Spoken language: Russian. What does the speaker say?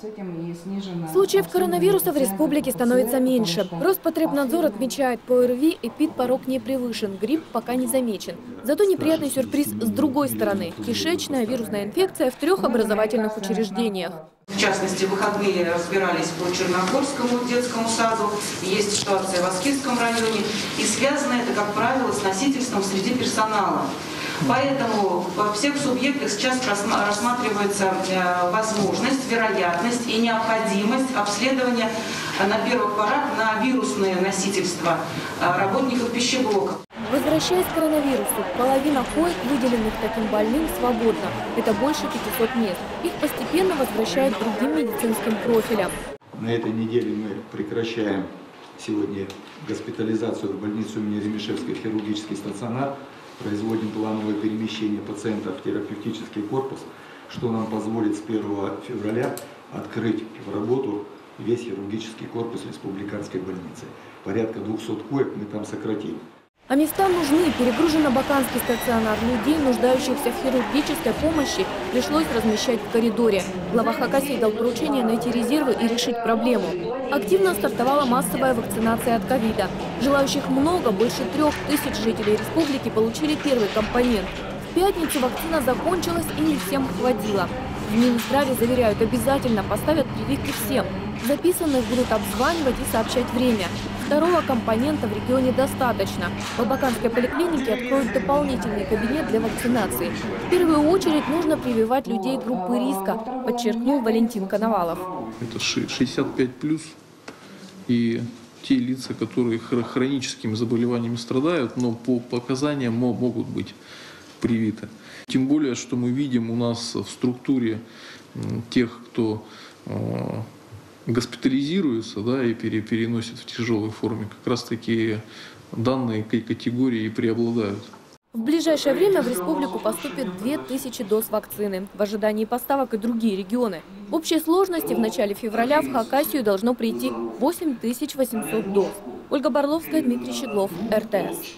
с этим и снижено. Случаев коронавируса в республике становится меньше. Роспотребнадзор отмечает, по РВИ эпидпорог не превышен, грипп пока не замечен. Зато неприятный сюрприз с другой стороны. Кишечная вирусная инфекция в 3 образовательных учреждениях. В частности, в выходные разбирались по Черногорскому детскому саду, есть ситуация в Аскизском районе, и связано это, как правило, с носительством среди персонала. Поэтому во всех субъектах сейчас рассматривается возможность, вероятность и необходимость обследования на первых порах на вирусное носительство работников пищеблока. Возвращаясь к коронавирусу, половина коек, выделенных таким больным, свободна. Это больше 500 мест. Их постепенно возвращают другим медицинским профилям. На этой неделе мы прекращаем сегодня госпитализацию в больницу имени Ремишевского, хирургический стационар. Производим плановое перемещение пациентов в терапевтический корпус, что нам позволит с 1 февраля открыть в работу весь хирургический корпус республиканской больницы. Порядка 200 коек мы там сократим. А места нужны. Перегружен Абаканский стационар. Людей, нуждающихся в хирургической помощи, пришлось размещать в коридоре. Глава Хакасии дал поручение найти резервы и решить проблему. Активно стартовала массовая вакцинация от ковида. Желающих много, больше 3000 жителей республики получили первый компонент. В пятницу вакцина закончилась и не всем хватило. В Минздраве заверяют, обязательно поставят прививки всем. Записанных будут обзванивать и сообщать время. Второго компонента в регионе достаточно. В Абаканской поликлинике откроют дополнительный кабинет для вакцинации. В первую очередь нужно прививать людей группы риска, подчеркнул Валентин Коновалов. Это 65+, и те лица, которые хроническими заболеваниями страдают, но по показаниям могут быть привиты. Тем более, что мы видим у нас в структуре тех, кто госпитализируются, да, и переносят в тяжелой форме. Как раз такие данные категории преобладают. В ближайшее время в республику поступит 2000 доз вакцины. В ожидании поставок и другие регионы. В общей сложности в начале февраля в Хакасию должно прийти 8800 доз. Ольга Борловская, Дмитрий Щедлов, РТС.